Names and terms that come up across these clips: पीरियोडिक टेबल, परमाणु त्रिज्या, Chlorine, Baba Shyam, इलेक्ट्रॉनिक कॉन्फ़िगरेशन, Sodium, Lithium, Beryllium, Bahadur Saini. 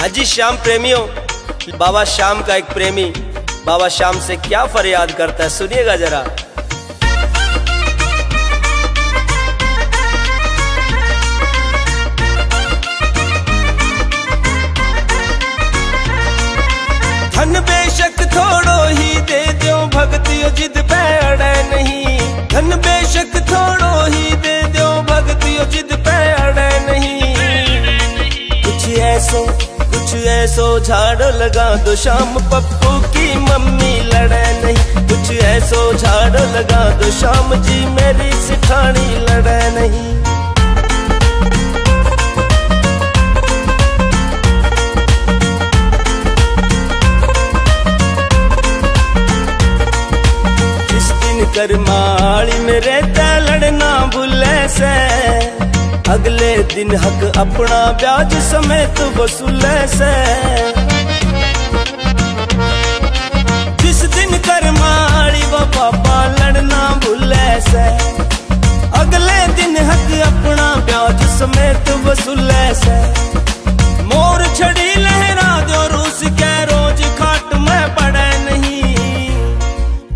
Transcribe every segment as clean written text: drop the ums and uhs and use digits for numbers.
हाजी श्याम प्रेमियों, बाबा श्याम का एक प्रेमी बाबा श्याम से क्या फरियाद करता है, सुनिएगा जरा। धन बेशक थोड़ो ही दे दो भगतियो जिद पे अड़े नहीं, धन बेशक थोड़ो ही दे दो भगतियो जिद पे अड़े नहीं। कुछ ऐसो झाड़ लगा दो शाम पप्पू की मम्मी लड़े नहीं, कुछ ऐसो झाड़ लगा दो शाम जी मेरी सिठानी लड़े नहीं। करमाली मेरे लड़ना भूले से, अगले दिन हक अपना ब्याज समेत वसूले से। जिस दिन करमाली वो पापा लड़ना भूले से, अगले दिन हक अपना ब्याज समेत वसूले से। मोर छड़ी लहरा दो रूस के रोज खाट में पड़े नहीं,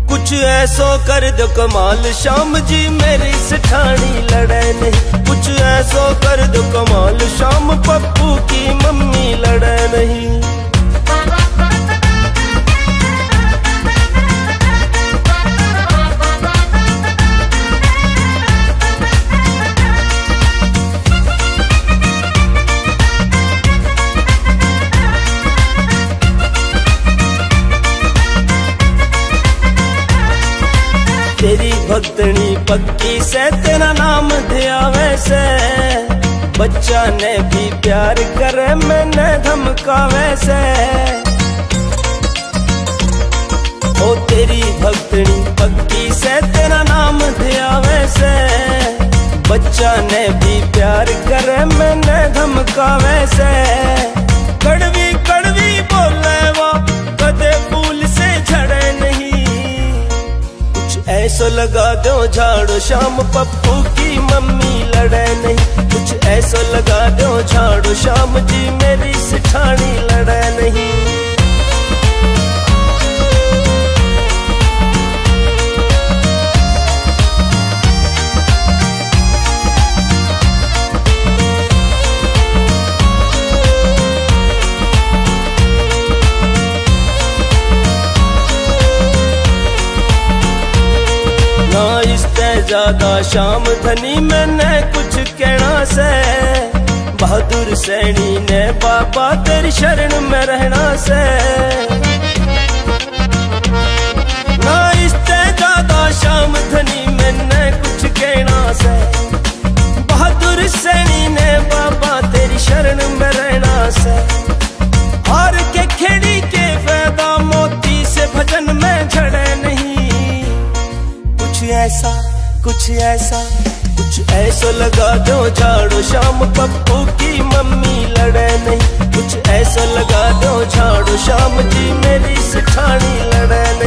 कुछ ऐसो कर दो कमाल शाम जी मेरी सिठानी लड़े नहीं, कुछ ऐसो कर दो कमाल शाम पप्पू की मम्मी लड़े नहीं। तेरी भक्तनी पक्की से तेरा नाम दिया वैसे, बच्चा ने भी प्यार करे मैंने धमका वैसे। ओ तेरी भक्तनी पक्की से तेरा नाम दिया वैसे, बच्चा ने भी प्यार करे मैंने धमका वैसे। कड़वी कड़वी बोले वो कदे फूल से झड़े नहीं, ऐसो लगा दो झाड़ो शाम पप्पू की मम्मी लड़े नहीं, कुछ ऐसो लगा दो झाड़ो शाम जी मेरी सिठानी लड़े नहीं। ज्यादा शाम धनी मैंने कुछ कहना से, बहादुर सैनी ने बाबा तेरी शरण में रहना से। ना इससे ज्यादा शाम धनी मैंने कुछ कहना से, बहादुर सैनी ने बाबा तेरी शरण में रहना से। हार के खेड़ी के फायदा मोती से भजन में झड़े नहीं, कुछ ऐसा लगा दो झाड़ो शाम पप्पू की मम्मी लड़े नहीं, कुछ ऐसा लगा दो झाड़ो शाम जी मेरी सिठानी लड़े नहीं।